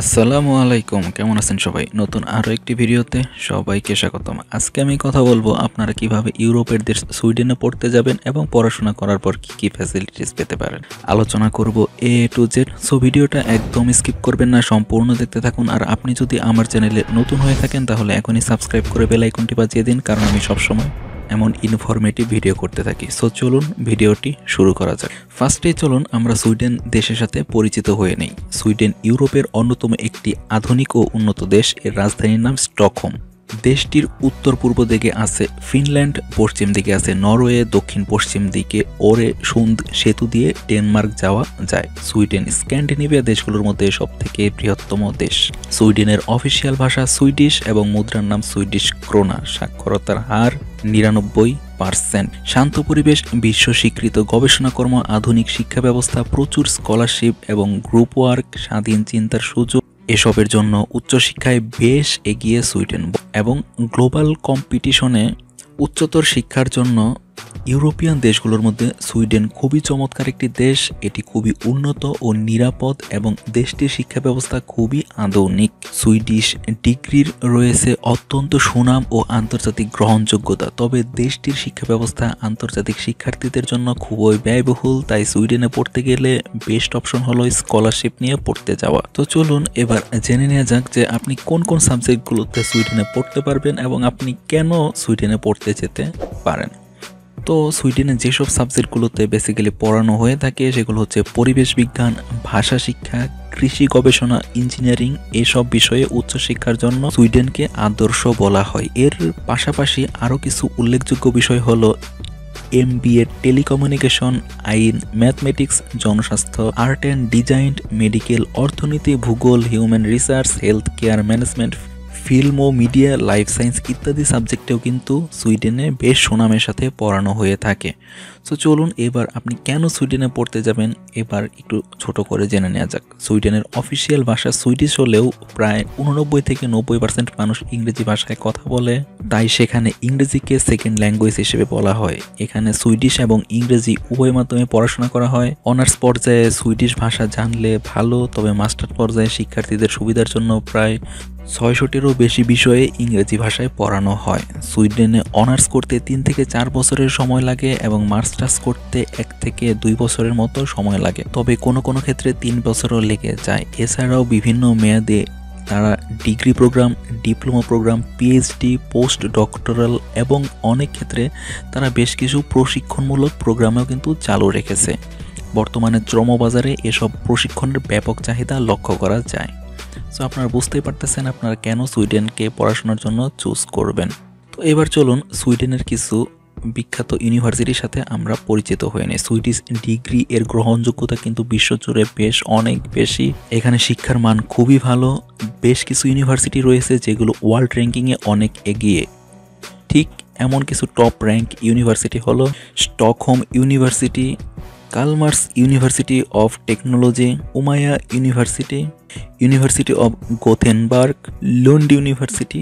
আসসালামু আলাইকুম, কেমন আছেন সবাই? নতুন আরও একটি ভিডিওতে সবাইকে স্বাগতম। আজকে আমি কথা বলবো আপনারা কিভাবে ইউরোপের দেশ সুইডেনে পড়তে যাবেন এবং পড়াশোনা করার পর কি কি ফ্যাসিলিটিস পেতে পারেন, আলোচনা করব এ টু জেড। সো ভিডিওটা একদম স্কিপ করবেন না, সম্পূর্ণ দেখতে থাকুন। আর আপনি যদি আমার চ্যানেলে নতুন হয়ে থাকেন তাহলে এখনই সাবস্ক্রাইব করে বেল আইকনটি বাজিয়ে দিন, কারণ আমি সবসময় এমন ইনফরমেটিভ ভিডিও করতে থাকি। সো চলুন ভিডিওটি শুরু করা যাক। ফার্স্টে চলুন আমরা সুইডেন দেশের সাথে পরিচিত হয়ে নেই। সুইডেন ইউরোপের অন্যতম একটি আধুনিক ও উন্নত দেশ। এর রাজধানীর নাম স্টকহোম। দেশটির উত্তর পূর্ব দিকে আছে ফিনল্যান্ড, পশ্চিম দিকে আছে নরওয়ে, দক্ষিণ পশ্চিম দিকে ওরে সুন্দ সেতু দিয়ে ডেনমার্ক যাওয়া যায়। সুইডেন স্ক্যান্ডিনেভিয়া দেশগুলোর মধ্যে সবথেকে বৃহত্তম দেশ। সুইডেনের অফিসিয়াল ভাষা সুইডিশ এবং মুদ্রার নাম সুইডিশ ক্রোনা। সাক্ষরতার হার 99%। শান্ত পরিবেশ, বিশ্ব স্বীকৃত গবেষণাকর্ম, আধুনিক শিক্ষা ব্যবস্থা, প্রচুর স্কলারশিপ এবং গ্রুপ ওয়ার্ক, স্বাধীন চিন্তার সুযোগ, এসবের জন্য উচ্চশিক্ষায় বেশ এগিয়ে সুইডেন এবং গ্লোবাল কম্পিটিশনে উচ্চতর শিক্ষার জন্য ইউরোপিয়ান দেশগুলোর মধ্যে সুইডেন খুবই চমৎকার একটি দেশ। এটি খুবই উন্নত ও নিরাপদ এবং দেশটির শিক্ষা ব্যবস্থা খুবই আধুনিক। সুইডিশ ডিগ্রির রয়েছে অত্যন্ত সুনাম ও আন্তর্জাতিক গ্রহণযোগ্যতা। তবে দেশটির শিক্ষা ব্যবস্থা আন্তর্জাতিক শিক্ষার্থীদের জন্য খুবই ব্যয়বহুল, তাই সুইডেনে পড়তে গেলে বেস্ট অপশন হলো স্কলারশিপ নিয়ে পড়তে যাওয়া। তো চলুন এবার জেনে নেওয়া যাক যে আপনি কোন কোন সাবজেক্টগুলোতে সুইডেনে পড়তে পারবেন এবং আপনি কেন সুইডেনে পড়তে যেতে পারেন। তো সুইডেনে যেসব সাবজেক্টগুলোতে বেসিক্যালি পড়ানো হয়ে থাকে সেগুলো হচ্ছে পরিবেশ বিজ্ঞান, ভাষা শিক্ষা, কৃষি গবেষণা, ইঞ্জিনিয়ারিং। এসব বিষয়ে উচ্চশিক্ষার জন্য সুইডেনকে আদর্শ বলা হয়। এর পাশাপাশি আরও কিছু উল্লেখযোগ্য বিষয় হলো MBA, টেলিকমিউনিকেশন, আইন, ম্যাথমেটিক্স, জনস্বাস্থ্য, আর্ট অ্যান্ড ডিজাইন, মেডিকেল, অর্থনীতি, ভূগোল, human research, health care management, film ও মিডিয়া, লাইফ সায়েন্স ইত্যাদি সাবজেক্টেও কিন্তু সুইডেনে বেশ সুনামের সাথে পড়ানো হয়ে থাকে। সো চলুন এবার আপনি কেন সুইডেনে পড়তে যাবেন এবার একটু ছোট করে জেনে নেওয়া যাক। সুইডেনের অফিসিয়াল ভাষা সুইডিশ হলেও প্রায় 89 থেকে 90% মানুষ ইংরেজি ভাষায় কথা বলে, তাই সেখানে ইংরেজিকে সেকেন্ড ল্যাঙ্গুয়েজ হিসেবে বলা হয়। এখানে সুইডিশ এবং ইংরেজি উভয় মাধ্যমে পড়াশোনা করা হয়। অনার্স পর্যায়ে সুইডিশ ভাষা জানলে ভালো, তবে মাস্টার পর্যায়ে শিক্ষার্থীদের সুবিধার জন্য প্রায় 600-এরও বেশি বিষয়ে ইংরেজি ভাষায় পড়ানো হয়। সুইডেনে অনার্স করতে 3 থেকে 4 বছরের সময় লাগে এবং মাস্টার্স করতে 1 থেকে 2 বছরের মতো সময় লাগে, তবে কোনো কোনো ক্ষেত্রে 3 বছরও লেগে যায়। এছাড়াও বিভিন্ন মেয়াদে তারা degree programme, diploma programme, PhD, post doctoral এবং অনেক ক্ষেত্রে তারা বেশ কিছু প্রশিক্ষণমূলক প্রোগ্রামেও কিন্তু চালু রেখেছে। বর্তমানে শ্রমবাজারে এসব প্রশিক্ষণের ব্যাপক চাহিদা লক্ষ্য করা যায়। সো আপনারা বুঝতেই পারতেছেন আপনারা কেন সুইডেনকে পড়াশোনার জন্য চুজ করবেন। তো এবার চলুন সুইডেনের কিছু বিখ্যাত ইউনিভার্সিটির সাথে আমরা পরিচিত হয়ে নিই। সুইডিশ ডিগ্রি এর গ্রহণযোগ্যতা কিন্তু বিশ্বজুড়ে বেশ অনেক বেশি। এখানে শিক্ষার মান খুবই ভালো। বেশ কিছু ইউনিভার্সিটি রয়েছে যেগুলো ওয়ার্ল্ড র্যাঙ্কিংয়ে অনেক এগিয়ে। ঠিক এমন কিছু টপ র্যাঙ্ক ইউনিভার্সিটি হলো Stockholm university, Chalmers university of technology, Umea university, university of Gothenburg, Lund university.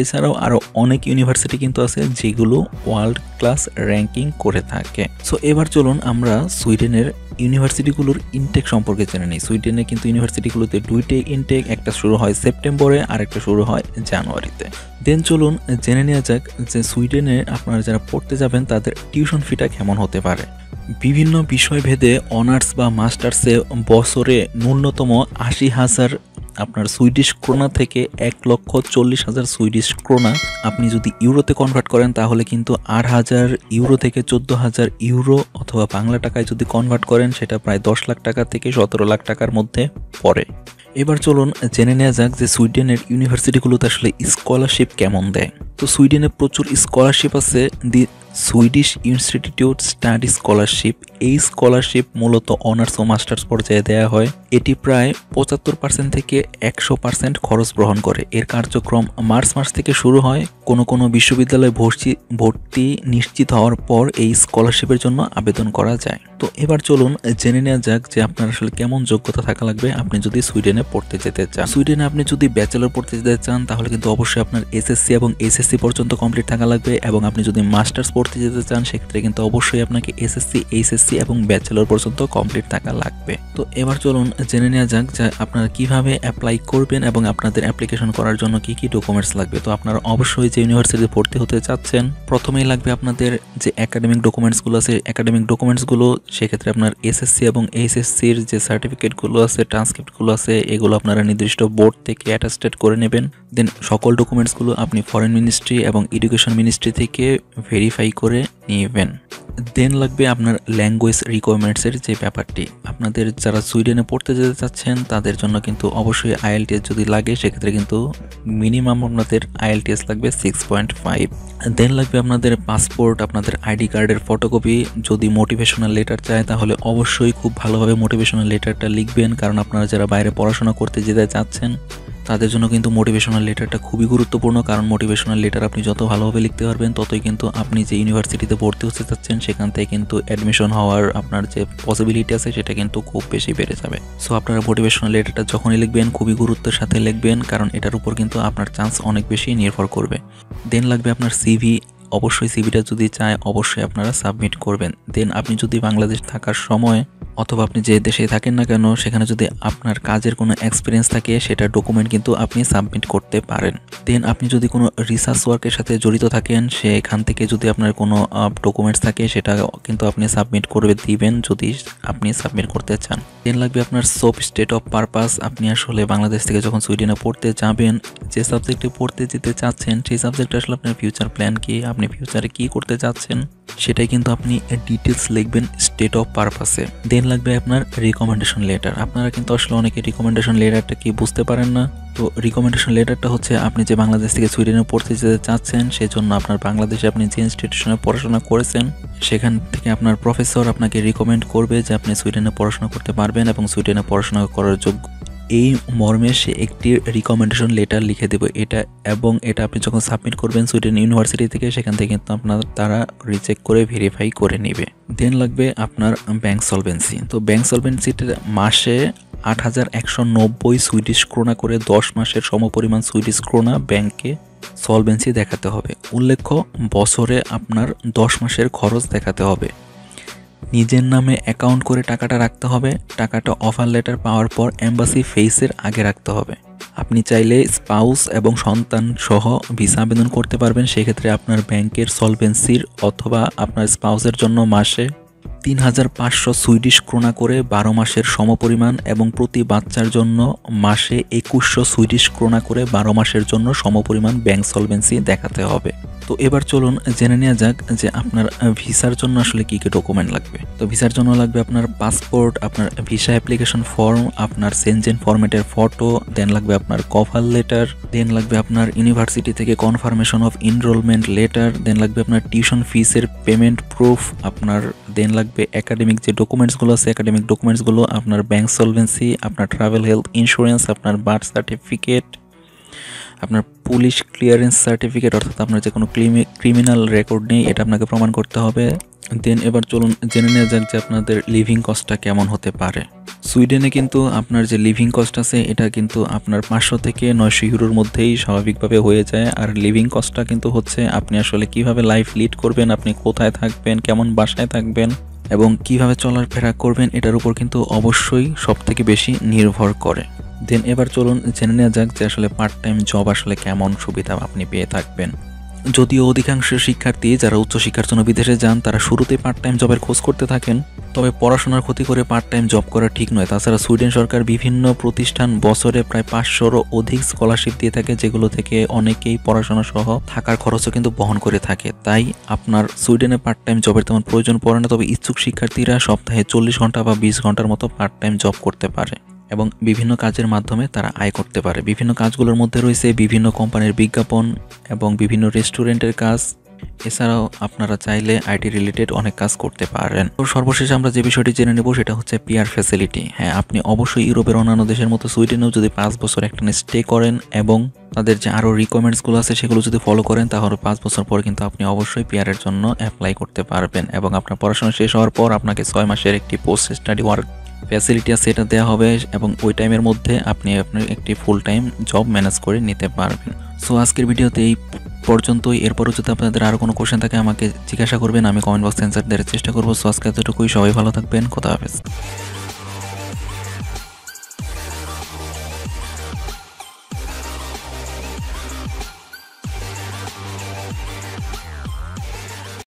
এছাড়াও আরও অনেক ইউনিভার্সিটি কিন্তু আছে যেগুলো ওয়ার্ল্ড ক্লাস র্যাঙ্কিং করে থাকে। সো এবার চলুন আমরা সুইডেনের ইউনিভার্সিটিগুলোর ইনটেক সম্পর্কে জেনে নিই। সুইডেনে কিন্তু ইউনিভার্সিটিগুলোতে 2টি ইনটেক, একটা শুরু হয় সেপ্টেম্বরে আর একটা শুরু হয় জানুয়ারিতে। দেন চলুন জেনে নেওয়া যাক যে সুইডেনে আপনারা যারা পড়তে যাবেন তাদের টিউশন ফিটা কেমন হতে পারে। বিভিন্ন বিষয়ভেদে অনার্স বা মাস্টার্সে বছরে ন্যূনতম 80,000 আপনার সুইডিশ ক্রোনা থেকে 1,40,000 সুইডিশ ক্রোনা। আপনি যদি ইউরোতে কনভার্ট করেন তাহলে কিন্তু 8,000 ইউরো থেকে 14,000 ইউরো, অথবা বাংলা টাকায় যদি কনভার্ট করেন সেটা প্রায় 10 লাখ টাকা থেকে 17 লাখ টাকার মধ্যে পড়ে। এবার চলুন জেনে নেওয়া যাক যে সুইডেনের ইউনিভার্সিটিগুলোতে আসলে স্কলারশিপ কেমন দেয়। তো সুইডেনে প্রচুর স্কলারশিপ আছে। সুইডিশ ইনস্টিটিউট স্টাডি স্কলারশিপ, এই স্কলারশিপ মূলত অনার্স ও মাস্টার্স পর্যায়ে দেওয়া হয়। এটি প্রায় 75% থেকে 100% খরচ বহন করে। এর কার্যক্রম মার্চ মাস থেকে শুরু হয়। কোনো কোনো বিশ্ববিদ্যালয়ে ভর্তি নিশ্চিত হওয়ার পর এই স্কলারশিপের জন্য আবেদন করা যায়। তো এবার চলুন জেনে নেওয়া যাক যে আপনার আসলে কেমন যোগ্যতা থাকা লাগবে আপনি যদি সুইডেনে পড়তে যেতে চান। সুইডেনে আপনি যদি ব্যাচেলর পড়তে যেতে চান তাহলে কিন্তু অবশ্যই আপনার SSC এবং HSC পর্যন্ত কমপ্লিট থাকা লাগবে, এবং আপনি যদি মাস্টার্স পড়তে যেতে চান সেক্ষেত্রে কিন্তু অবশ্যই আপনাকে এসএসসি, এইচএসসি এবং ব্যাচেলর পর্যন্ত কমপ্লিট থাকা লাগবে। তো এবার চলুন জেনে নেওয়া যাক যে আপনারা কিভাবে অ্যাপ্লাই করবেন এবং আপনাদের অ্যাপ্লিকেশন করার জন্য কি কি ডকুমেন্টস লাগবে। তো আপনারা অবশ্যই যে ইউনিভার্সিটিতে ভর্তি হতে চাচ্ছেন প্রথমেই লাগবে আপনাদের যে একাডেমিক ডকুমেন্টসগুলো আছে একাডেমিক ডকুমেন্টসগুলো, সেক্ষেত্রে আপনার এসএসসি এবং এইচএসসির যে সার্টিফিকেটগুলো আছে, ট্রান্সক্রিপ্টগুলো আছে, এগুলো আপনারা নির্দিষ্ট বোর্ড থেকে অ্যাটাস্টেড করে নেবেন। দেন সকল ডকুমেন্টসগুলো আপনি ফরেন মিনিস্ট্রি এবং এডুকেশন মিনিস্ট্রি থেকে ভেরিফাই করে নেবেন। দেন লাগবে আপনার ল্যাঙ্গুয়েজ রিকোয়ারমেন্টসের যে ব্যাপারটি, আপনাদের যারা সুইডেনে পড়তে যেতে চাচ্ছেন তাদের জন্য কিন্তু অবশ্যই IELTS যদি লাগে সেক্ষেত্রে কিন্তু মিনিমাম আপনাদের IELTS লাগবে 6.5। দেন লাগবে আপনাদের পাসপোর্ট, আপনাদের আইডি কার্ডের ফটোকপি। যদি মোটিভেশনাল লেটার চায় তাহলে অবশ্যই খুব ভালোভাবে মোটিভেশনাল লেটারটা লিখবেন, কারণ আপনারা যারা বাইরে পড়াশোনা করতে যেতে চাচ্ছেন তাদের জন্য কিন্তু মোটিভেশনাল লেটারটা খুবই গুরুত্বপূর্ণ, কারণ মোটিভেশনাল লেটার আপনি যত ভালোভাবে লিখতে পারবেন ততই কিন্তু আপনি যে ইউনিভার্সিটিতে ভর্তি হতে চাচ্ছেন সেখান থেকে কিন্তু অ্যাডমিশন হওয়ার আপনার যে পসিবিলিটি আছে সেটা কিন্তু খুব বেশি বেড়ে যাবে। সো আপনারা মোটিভেশনাল লেটারটা যখনই লিখবেন খুবই গুরুত্বের সাথে লিখবেন, কারণ এটার উপর কিন্তু আপনার চান্স অনেক বেশি নির্ভর করবে। দেন লাগবে আপনার CV। অবশ্যই CVটা যদি চায় অবশ্যই আপনারা সাবমিট করবেন। দেন আপনি যদি বাংলাদেশ থাকার সময় অথবা আপনি যে দেশে থাকেন না কেন সেখানে যদি আপনার কাজের কোনো এক্সপিরিয়েন্স থাকে সেটার ডকুমেন্ট কিন্তু আপনি সাবমিট করতে পারেন। দেন আপনি যদি কোনো রিসার্চ ওয়ার্কের সাথে জড়িত থাকেন সেখান থেকে যদি আপনার কোনো ডকুমেন্টস থাকে সেটা কিন্তু আপনি সাবমিট করে দিবেন যদি আপনি সাবমিট করতে চান। দেন লাগবে আপনার সব স্টেট অফ পারপাস। আপনি আসলে বাংলাদেশ থেকে যখন সুইডেনে পড়তে যাবেন যে সাবজেক্টে পড়তে যেতে চাচ্ছেন সেই সাবজেক্টে আসলে আপনার ফিউচার প্ল্যান কী, আপনি ফিউচারে কী করতে চাচ্ছেন সেটাই কিন্তু আপনি ডিটেলস লিখবেন স্টেট অফ পারপাসে। দেন লাগবে আপনার রিকমেন্ডেশন লেটার। আপনারা কিন্তু আসলে অনেকে রিকমেন্ডেশন লেটারটা কি বুঝতে পারেন না। তো রিকমেন্ডেশন লেটারটা হচ্ছে আপনি যে বাংলাদেশ থেকে সুইডেনে পড়তে যেতে চাচ্ছেন সেজন্য আপনার বাংলাদেশে আপনি যে ইনস্টিটিউশনে পড়াশোনা করেছেন সেখান থেকে আপনার প্রফেসর আপনাকে রিকমেন্ড করবে যে আপনি সুইডেনে পড়াশোনা করতে পারবেন এবং সুইডেনে পড়াশোনা করার যোগ্য। এই মর্মে সে একটি রিকমেন্ডেশন লেটার লিখে দেবে এটা, এবং এটা আপনি যখন সাবমিট করবেন সুইডেন ইউনিভার্সিটি থেকে সেখান থেকে কিন্তু আপনার তারা রিচেক করে ভেরিফাই করে নেবে। দেন লাগবে আপনার ব্যাংক সলভেন্সি। তো ব্যাংক সলভেন্সিটা মাসে 8,190 সুইডিশ ক্রোনা করে 10 মাসের সমপরিমাণ সুইডিশ ক্রোনা ব্যাংকে সলভেন্সি দেখাতে হবে। উল্লেখ্য বছরে আপনার 10 মাসের খরচ দেখাতে হবে। নিজের নামে অ্যাকাউন্ট করে টাকাটা রাখতে হবে। টাকাটা অফার লেটার পাওয়ার পর এম্বাসি ফেসের আগে রাখতে হবে। আপনি চাইলে স্পাউস এবং সন্তান সহ ভিসা আবেদন করতে পারবেন। সেক্ষেত্রে আপনার ব্যাংকের সলভেন্সির অথবা আপনার স্পাউসের জন্য মাসে 3,500 সুইডিশ ক্রোনা করে 12 মাসের সমপরিমাণ এবং প্রতি বাচ্চার জন্য মাসে 2,100 সুইডিশ ক্রোনা করে 12 মাসের জন্য সমপরিমাণ ব্যাংক সলভেন্সি দেখাতে হবে। তো এবার চলুন জেনে নেওয়া যাক যে আপনার ভিসার জন্য আসলে কী কী ডকুমেন্ট লাগবে। তো ভিসার জন্য লাগবে আপনার পাসপোর্ট, আপনার ভিসা অ্যাপ্লিকেশন ফর্ম, আপনার সেনজেন ফরম্যাটের ফটো, দেন লাগবে আপনার কভার লেটার, দেন লাগবে আপনার ইউনিভার্সিটি থেকে confirmation of enrolment letter, then লাগবে আপনার টিউশন ফিসের পেমেন্ট প্রুফ আপনার, দেন লাগবে একাডেমিক যে ডকুমেন্টসগুলো আছে একাডেমিক ডকুমেন্টসগুলো, আপনার ব্যাংক সলভেন্সি, আপনার ট্রাভেল হেলথ ইন্স্যুরেন্স, আপনার বার্থ সার্টিফিকেট, আপনার পুলিশ ক্লিয়ারেন্স সার্টিফিকেট অর্থাৎ আপনার যে কোনো ক্রিমিনাল রেকর্ড নেই এটা আপনাকে প্রমাণ করতে হবে। দেন এবার চলুন জেনে নেওয়া যাক যে আপনাদের লিভিং কস্টটা কেমন হতে পারে। সুইডেনে কিন্তু আপনার যে লিভিং কস্ট আছে এটা কিন্তু আপনার 500 থেকে 900 ইউরোর মধ্যেই স্বাভাবিকভাবে হয়ে যায়। আর লিভিং কস্টটা কিন্তু হচ্ছে আপনি আসলে কিভাবে লাইফ লিড করবেন, আপনি কোথায় থাকবেন, কেমন বাসায় থাকবেন এবং কিভাবে চলাফেরা করবেন এটার উপর কিন্তু অবশ্যই সবথেকে বেশি নির্ভর করে। দেন এবার চলুন জেনে নেওয়া যাক যে আসলে পার্ট টাইম জব আসলে কেমন সুবিধা আপনি পেয়ে থাকবেন। যদিও অধিকাংশ শিক্ষার্থী যারা উচ্চশিক্ষার জন্য বিদেশে যান তারা শুরুতেই পার্ট টাইম জবের খোঁজ করতে থাকেন, তবে পড়াশোনার ক্ষতি করে পার্ট টাইম জব করা ঠিক নয়। তাছাড়া সুইডেন সরকার বিভিন্ন প্রতিষ্ঠান বছরে প্রায় 500-র অধিক স্কলারশিপ দিয়ে থাকে, যেগুলো থেকে অনেকেই পড়াশোনা সহ থাকার খরচও কিন্তু বহন করে থাকে। তাই আপনার সুইডেনে পার্ট টাইম জবের তেমন প্রয়োজন পড়ে না, তবে ইচ্ছুক শিক্ষার্থীরা সপ্তাহে 40 ঘন্টা বা 20 ঘন্টার মতো পার্ট টাইম জব করতে পারে এবং বিভিন্ন কাজের মাধ্যমে তারা আয় করতে পারে। বিভিন্ন কাজগুলোর মধ্যে রয়েছে বিভিন্ন কোম্পানির বিজ্ঞাপন এবং বিভিন্ন রেস্টুরেন্টের কাজ, এছাড়াও আপনারা চাইলে IT রিলেটেড অনেক কাজ করতে পারেন। তো সর্বশেষ আমরা যে বিষয়টি জেনে নেব সেটা হচ্ছে পিয়ার ফ্যাসিলিটি। হ্যাঁ, আপনি অবশ্যই ইউরোপের অন্যান্য দেশের মতো সুইডেনেও যদি 5 বছর একটানা স্টে করেন এবং তাদের যে আরও রিকোয়ারমেন্টসগুলো আছে সেগুলো যদি ফলো করেন তাহলে 5 বছর পর কিন্তু আপনি অবশ্যই পিয়ারের জন্য অ্যাপ্লাই করতে পারবেন এবং আপনার পড়াশোনা শেষ হওয়ার পর আপনাকে 6 মাসের একটি পোস্ট স্টাডি ওয়ার্ক ফ্যাসিলিটিস সেটা দেওয়া হবে এবং ওই টাইমের মধ্যে আপনি আপনার একটি ফুল টাইম জব ম্যানেজ করে নিতে পারবেন। সো আজকের ভিডিওতে এই পর্যন্তই। এরপরও যদি আপনাদের আরও কোনো কোয়েশ্চেন থাকে আমাকে জিজ্ঞাসা করবেন, আমি কমেন্ট বক্সে অ্যান্সার দেওয়ার চেষ্টা করবো। সো আজকে এতটুকুই, সবাই ভালো থাকবেন, খোদা হাফেজ।